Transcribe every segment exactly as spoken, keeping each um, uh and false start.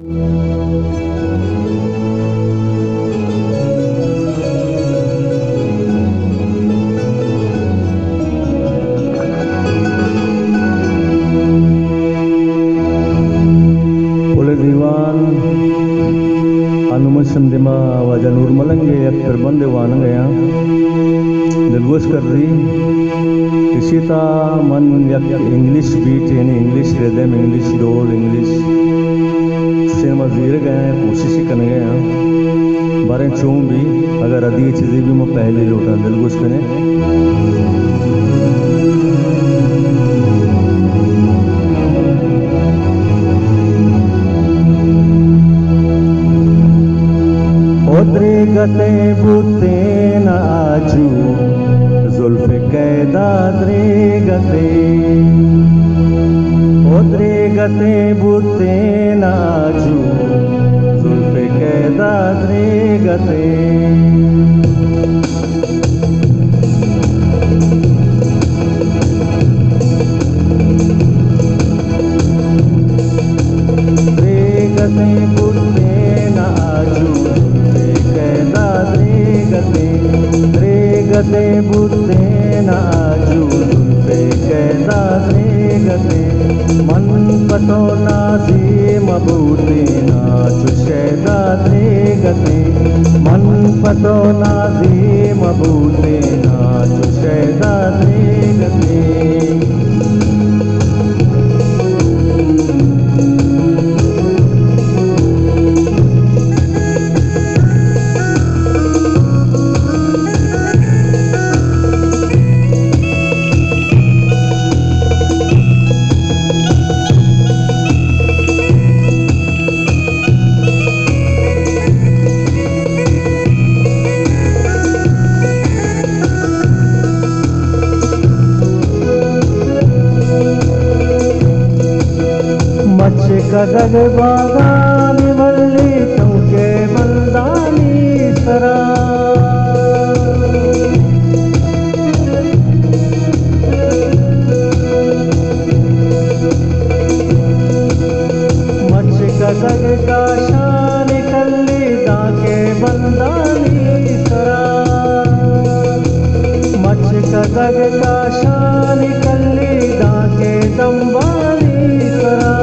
English beat यानी English rhythm, English डोल, English से मजीर गए हैं, कोशिश ही करने गए हैं बारे चों भी अगर अधी चीज़ें भी मैं पहले लौटा दिलगुश करें। ओदरे गते बुते ना आजू जुल्फ कैदा दरे गते ओदरे गते बुते नाचू जुल्फे कैदा दरे गते दरे गते बुते नाचू जुल्फे कैदा दरे गते दरे गते बुते नाचू जुल्फे कैदा दरे गते मन पटो नाजी मबूते नाचु शैदा दरे गते मन पटो नाजी मबूते नाचु शैदा दरे गते कदग बागानी बल्ली तुमके बंदानी सरा मच कदग का शान कल्ली दाके बंदानी सरा मच कदग का शान कल्ली दाके दम्बानी सरा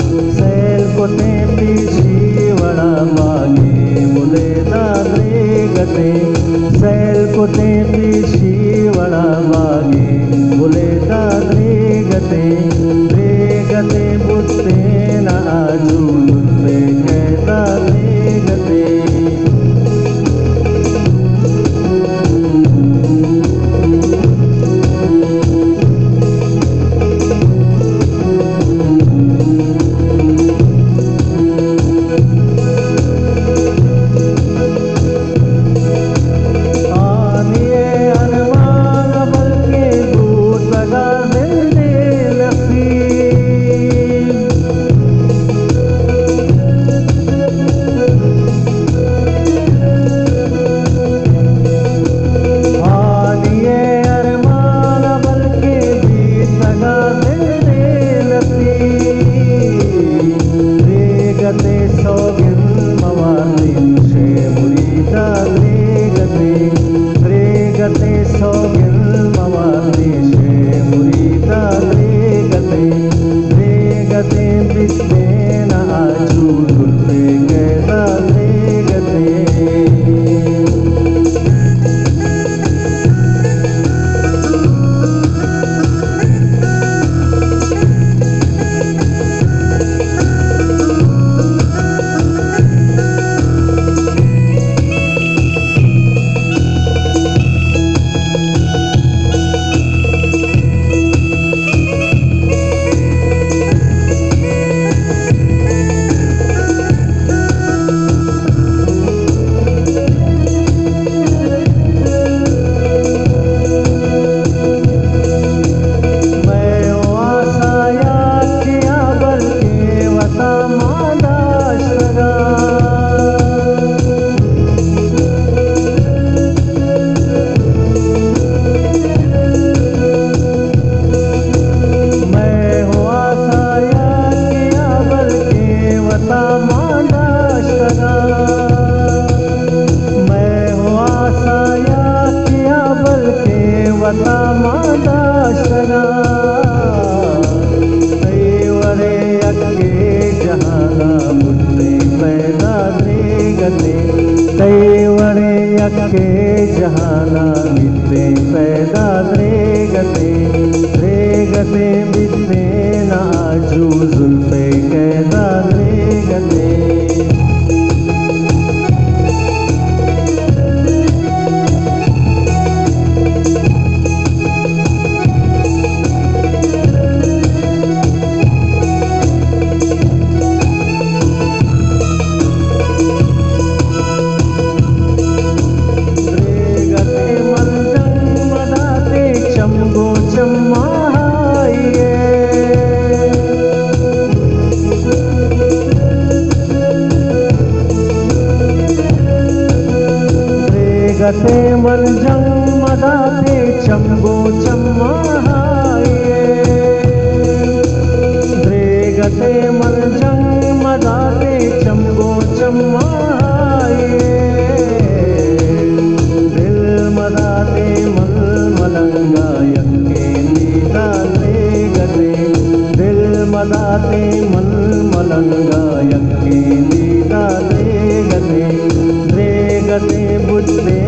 सैल कोते पीछी वड़ा मागे बोले दादरे गते दे गते बुते ना आजू पे कहता दे गते के जहाना मिलते पैदा रेगते रेगते मिलते नाजू जुल्फे कैदा रेगते। रेगते मलजम मदाते चम्बो चम्माहाये रेगते मलजम मदाते चम्बो चम्माहाये दिल मदाते मल मलंगा यके नीता रेगते दिल मदाते मल मलंगा यके नीता रेगते रेगते बुझते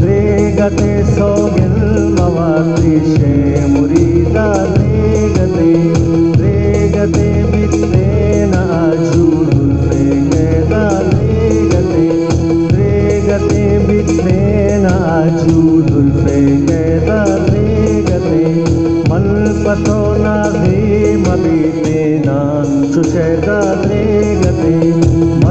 रेगते सोगिल मवाती शे मुरीदा रेगते रेगते मिलते नाजू जुल्फे कैदा रेगते रेगते मिलते नाजू जुल्फे कैदा रेगते मल पतो ना भी मबीते नाम सुशेदा रेगते।